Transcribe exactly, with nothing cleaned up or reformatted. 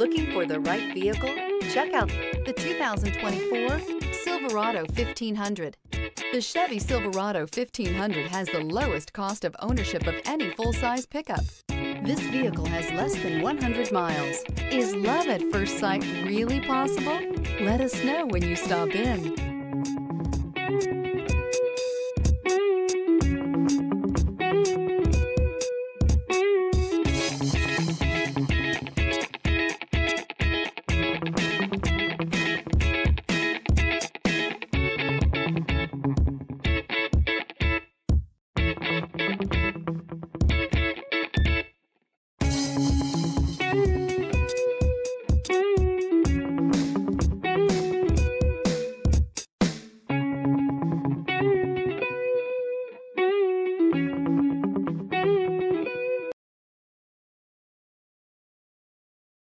Looking for the right vehicle? Check out the two thousand twenty-four Silverado fifteen hundred. The Chevy Silverado fifteen hundred has the lowest cost of ownership of any full-size pickup. This vehicle has less than one hundred miles. Is love at first sight really possible? Let us know when you stop in.